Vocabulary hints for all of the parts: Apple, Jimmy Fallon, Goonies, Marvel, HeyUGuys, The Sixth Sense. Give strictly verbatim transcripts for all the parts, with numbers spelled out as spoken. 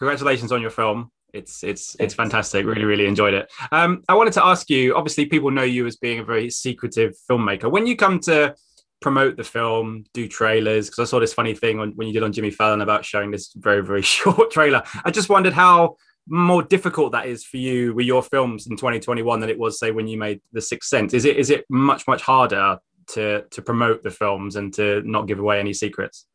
congratulations on your film. It's it's it's fantastic. Really, really enjoyed it. Um, I wanted to ask you, obviously people know you as being a very secretive filmmaker. When you come to promote the film, do trailers, because I saw this funny thing on, when you did on Jimmy Fallon about showing this very, very short trailer. I just wondered how more difficult that is for you with your films in twenty twenty-one than it was, say, when you made The Sixth Sense. Is it is it much, much harder to to promote the films and to not give away any secrets?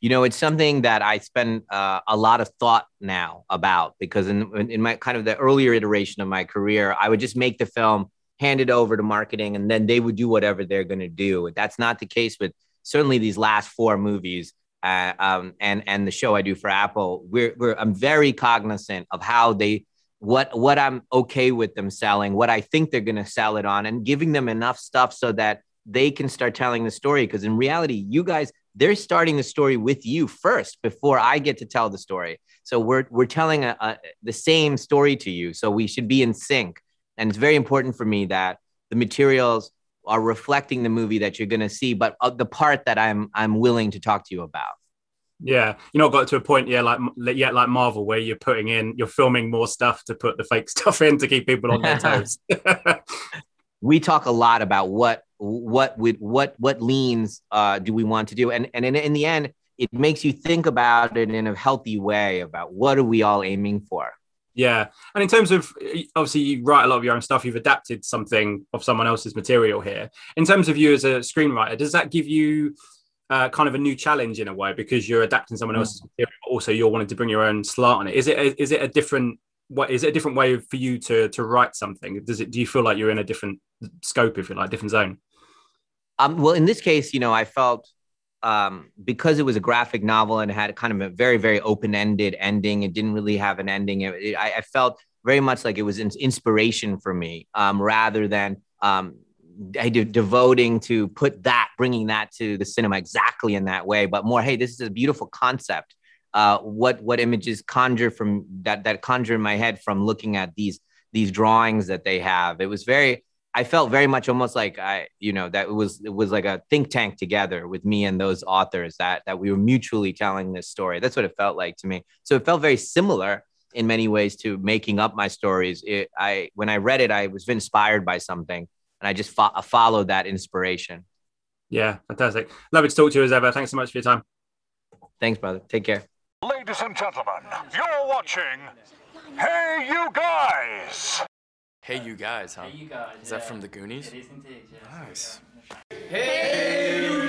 You know, it's something that I spend uh, a lot of thought now about, because in, in my kind of the earlier iteration of my career, I would just make the film, hand it over to marketing, and then they would do whatever they're going to do. That's not the case with certainly these last four movies uh, um, and, and the show I do for Apple. We're, we're, I'm very cognizant of how they, what, what I'm okay with them selling, what I think they're going to sell it on, and giving them enough stuff so that they can start telling the story. Because in reality, you guys, they're starting the story with you first before I get to tell the story. So we're, we're telling a, a, the same story to you. So we should be in sync. And it's very important for me that the materials are reflecting the movie that you're going to see, but the part that I'm, I'm willing to talk to you about. Yeah. You're not got to a point yet, like, yet like Marvel, where you're putting in, you're filming more stuff to put the fake stuff in to keep people on their toes. We talk a lot about what, what would, what, what leans uh, do we want to do? And, and in, in the end, it makes you think about it in a healthy way about what are we all aiming for? Yeah. And in terms of, obviously you write a lot of your own stuff, you've adapted something of someone else's material here. In terms of you as a screenwriter, does that give you uh, kind of a new challenge in a way, because you're adapting someone else's material, but also you're wanting to bring your own slant on it? Is it, a, is it a different, what is it a different way for you to, to write something? Does it, do you feel like you're in a different scope, if you like, different zone? Um, well, in this case, you know, I felt um, because it was a graphic novel and had kind of a very, very open-ended ending. It didn't really have an ending. It, it, I, I felt very much like it was an inspiration for me um, rather than um, I de- devoting to put that, bringing that to the cinema exactly in that way, but more, hey, this is a beautiful concept. Uh, what what images conjure from that that conjure in my head from looking at these these drawings that they have. It was very. I felt very much almost like I, you know, that it was it was like a think tank together with me and those authors that that we were mutually telling this story. That's what it felt like to me. So it felt very similar in many ways to making up my stories. It, I when I read it, I was inspired by something, and I just fo- followed that inspiration. Yeah, fantastic. Lovely to talk to you as ever. Thanks so much for your time. Thanks, brother. Take care. Ladies and gentlemen, you're watching Hey You Guys. Hey You Guys, huh? Hey You Guys. Is yeah. that from the Goonies? It is indeed, yeah. Nice. Hey!